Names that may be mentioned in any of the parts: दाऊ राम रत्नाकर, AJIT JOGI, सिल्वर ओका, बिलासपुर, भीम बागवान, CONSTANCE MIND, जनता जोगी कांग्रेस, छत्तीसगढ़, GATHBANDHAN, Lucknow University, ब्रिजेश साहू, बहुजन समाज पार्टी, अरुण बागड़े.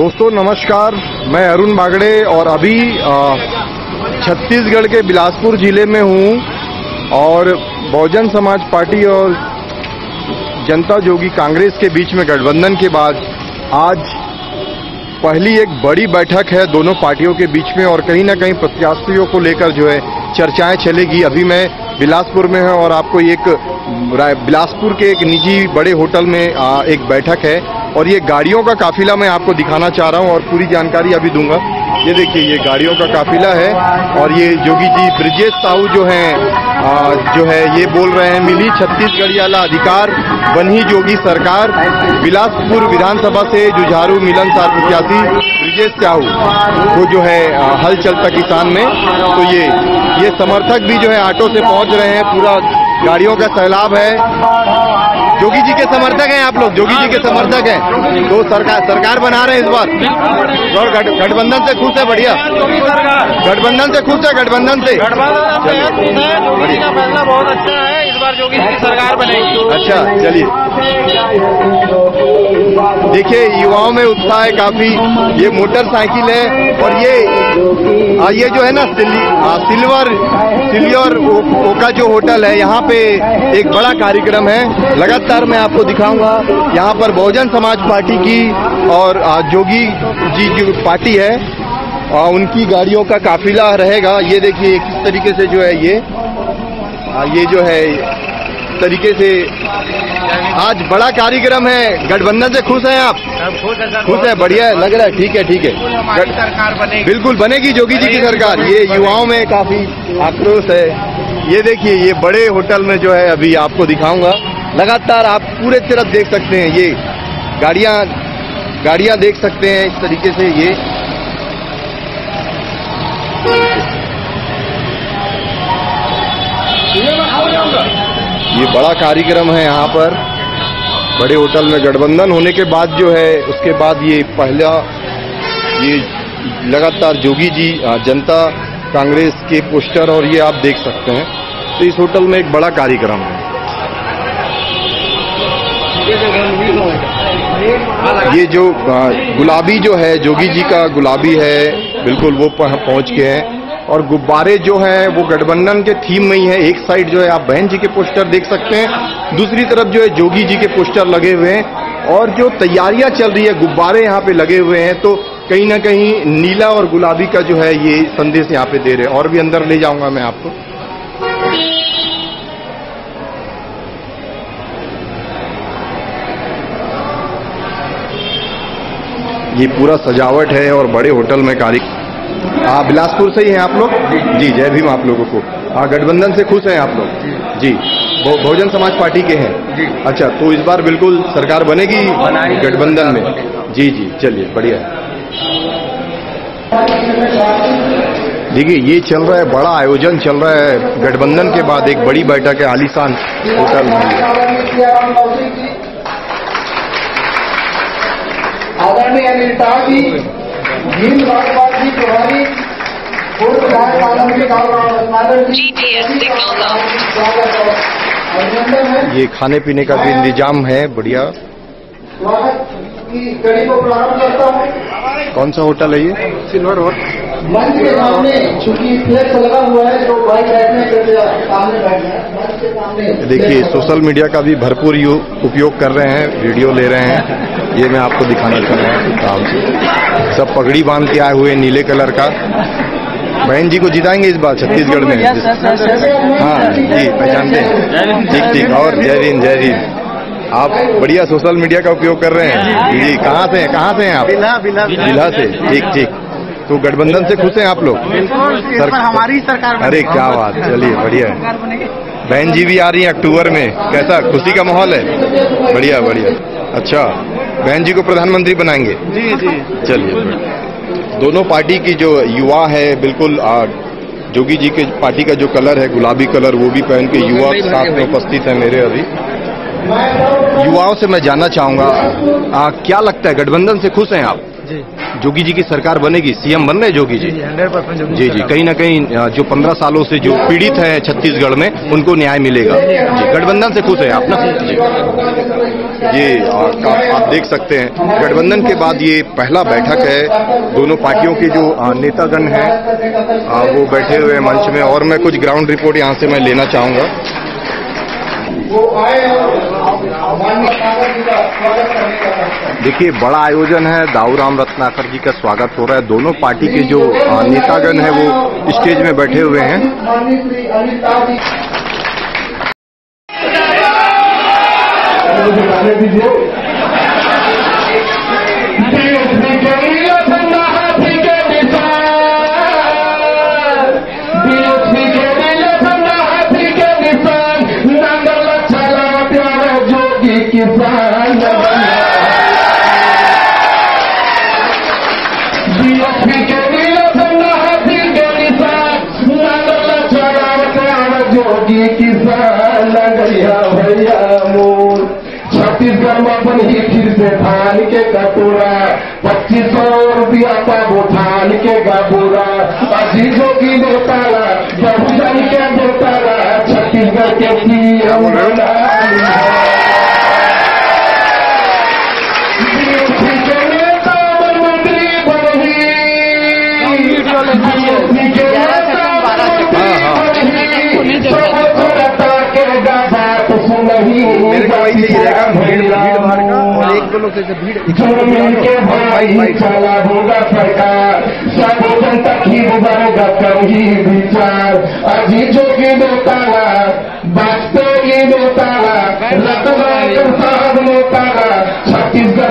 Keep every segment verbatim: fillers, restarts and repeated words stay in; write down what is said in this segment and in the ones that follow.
दोस्तों नमस्कार, मैं अरुण बागड़े और अभी छत्तीसगढ़ के बिलासपुर जिले में हूं और बहुजन समाज पार्टी और जनता जोगी कांग्रेस के बीच में गठबंधन के बाद आज पहली एक बड़ी बैठक है दोनों पार्टियों के बीच में और कहीं ना कहीं प्रत्याशियों को लेकर जो है चर्चाएं चलेगी। अभी मैं बिलासपुर में हूं और आपको एक बिलासपुर के एक निजी बड़े होटल में एक बैठक है और ये गाड़ियों का काफिला मैं आपको दिखाना चाह रहा हूं और पूरी जानकारी अभी दूंगा। ये देखिए, ये गाड़ियों का काफिला है और ये जोगी जी ब्रिजेश साहू जो हैं जो है ये बोल रहे हैं, मिली छत्तीसगढ़ियाला अधिकार, बनी जोगी सरकार। बिलासपुर विधानसभा से जुझारू मिलनसार प्रत्याशी ब्रिजेश साहू वो जो है हल चलता किसान में। तो ये ये समर्थक भी जो है ऑटो से पहुंच रहे हैं, पूरा गाड़ियों का सैलाब है। जोगी जी के समर्थक हैं आप लोग? जोगी जी के समर्थक हैं तो सरकार सरकार बना रहे हैं इस बार और गठबंधन से खुश है। बढ़िया, गठबंधन से खुश है। गठबंधन से गठबंधन बहुत अच्छा है, इस बार जोगी जी सरकार बनेगी। अच्छा चलिए, देखिए युवाओं में उत्साह है काफी। ये मोटरसाइकिल है और ये ये जो है ना सिल्वर सिल्वर ओका जो होटल है, यहाँ पे एक बड़ा कार्यक्रम है लगातार। मैं आपको दिखाऊंगा यहाँ पर बहुजन समाज पार्टी की और जोगी जी की पार्टी है और उनकी गाड़ियों का काफिला रहेगा। ये देखिए किस तरीके से जो है ये ये जो है तरीके से आज बड़ा कार्यक्रम है। गठबंधन से खुश हैं आप? खुश है, बढ़िया है, लग रहा है। ठीक है ठीक है, बिल्कुल बनेगी जोगी जी की सरकार। ये युवाओं में काफी आक्रोश है। ये देखिए, ये बड़े होटल में जो है अभी आपको दिखाऊंगा। लगातार आप पूरे तरफ देख सकते हैं, ये गाड़ियां गाड़ियां देख सकते हैं इस तरीके से। ये ये बड़ा कार्यक्रम है यहाँ पर बड़े होटल में। गठबंधन होने के बाद जो है उसके बाद ये पहला ये लगातार जोगी जी जनता कांग्रेस के पोस्टर और ये आप देख सकते हैं। तो इस होटल में एक बड़ा कार्यक्रम है। ये जो गुलाबी जो है जोगी जी का गुलाबी है, बिल्कुल वो पहुंच के हैं और गुब्बारे जो है वो गठबंधन के थीम में ही है। एक साइड जो है आप बहन जी के पोस्टर देख सकते हैं, दूसरी तरफ जो है जोगी जी के पोस्टर लगे हुए हैं और जो तैयारियां चल रही है गुब्बारे यहाँ पे लगे हुए हैं। तो कहीं ना कहीं नीला और गुलाबी का जो है ये संदेश यहाँ पे दे रहे हैं। और भी अंदर ले जाऊंगा मैं आपको। ये पूरा सजावट है और बड़े होटल में कार्यक्रम। हाँ, बिलासपुर से ही हैं आप लोग? जी, जय भीम आप लोगों को। हाँ, गठबंधन से खुश हैं आप लोग? जी, बहुजन समाज पार्टी के हैं। अच्छा, तो इस बार बिल्कुल सरकार बनेगी गठबंधन में? जी जी, चलिए बढ़िया। देखिए ये चल रहा है, बड़ा आयोजन चल रहा है। गठबंधन के बाद एक बड़ी बैठक है आलीशान होटल में। आदरणीय नेता जी भीम बागवान जी प्रभारी पूर्व विधायक मानव के दाऊ राम रत्नाकर जी, ये खाने पीने का भी इंतजाम है। बढ़िया, कौन सा होटल है ये? सिल्वर ओका। मंच के सामने चूंकि फ्लेक्स लगा हुआ है, जो बाइक बैठने के सामने बैठना है मंच के सामने। देखिए सोशल मीडिया का भी भरपूर उपयोग कर रहे हैं, वीडियो ले रहे हैं। ये मैं आपको दिखाना चाह रहा हूँ। सब पगड़ी बांध के आए हुए नीले कलर का। बहन जी को जिताएंगे इस बार छत्तीसगढ़ में? हाँ जी, पहचानते हैं। ठीक ठीक, और जय हिंद जय हिंद। आप बढ़िया सोशल मीडिया का उपयोग कर रहे हैं जी। कहाँ से हैं कहाँ से हैं आप? बिल्हा से। ठीक ठीक, तो गठबंधन से खुश हैं आप लोग? हमारी सरकार। अरे क्या बात, चलिए बढ़िया। बहन जी भी आ रही है अक्टूबर में, कैसा खुशी का माहौल है? बढ़िया बढ़िया। अच्छा, बहन जी को प्रधानमंत्री बनाएंगे? जी जी, चलिए। दोनों पार्टी की जो युवा है, बिल्कुल जोगी जी के पार्टी का जो कलर है गुलाबी कलर वो भी पहन के युवा साथ में उपस्थित है मेरे। अभी युवाओं से मैं जानना चाहूंगा, आ, क्या लगता है गठबंधन से खुश हैं आप? जी, जोगी जी की सरकार बनेगी, सीएम बन रहे जोगी जी, हंड्रेड परसेंट जी जी कहीं ना कहीं जो पंद्रह सालों से जो पीड़ित है छत्तीसगढ़ में उनको न्याय मिलेगा जी। गठबंधन से खुश है आप ना जी? ये आप देख सकते हैं गठबंधन के बाद ये पहला बैठक है, दोनों पार्टियों के जो नेतागण हैं वो बैठे हुए हैं मंच में, और मैं कुछ ग्राउंड रिपोर्ट यहाँ से मैं लेना चाहूँगा। देखिए बड़ा आयोजन है, दाऊ राम रत्नाकर जी का स्वागत हो रहा है, दोनों पार्टी के जो नेतागण हैं वो स्टेज में बैठे हुए हैं। छत्तीसगढ़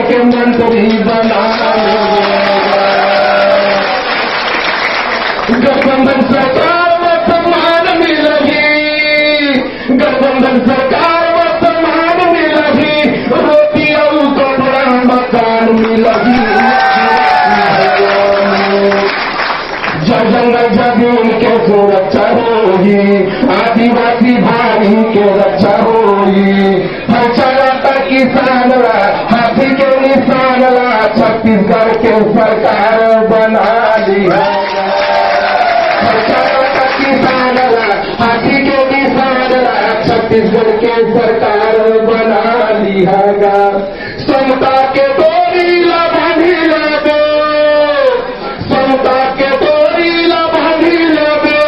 के मंत्री बना गठबंधन सरकार में सम्मान मिलेगी, गठबंधन सरकार में सम्मान मिलेगी, रोटी और कपड़ा मकान मिलेगी। जब जंगल जमीन के सुरक्षा होगी, आदिवासी भाई के रक्षा होगी, हर चलाता किसान हाथी के निशान ला छत्तीसगढ़ के सरकार बना दी है। छत्तीसगढ़ के सरकार बना लिया गा, समता के डोरी ला बांधी लेबे, समता के डोरी ला बांधी लेबे,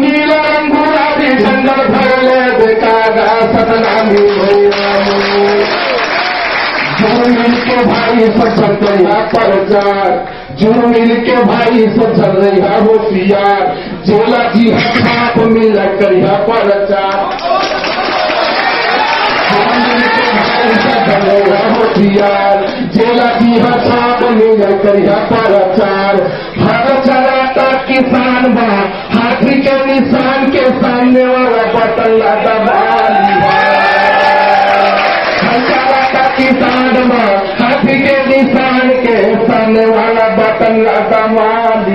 नीला रंग गुलाबी झंडा भर लेबे कागा सतनामी भैया। जुड़ मिल के भाई सब चल रहा प्रचार, जुड़ मिल के भाई सब चल रहा होशियार, झोला जी हर साथ मिल कर यहाँ प्रचार, जेला जी हर मिल कर प्रचार। हर चलाता किसान बा, हाथी के निशान के सामने वाला बटन ला दबा लिया। हर चलाता किसान बा, हाथी के निशान के सामने वाला बटन ला दबा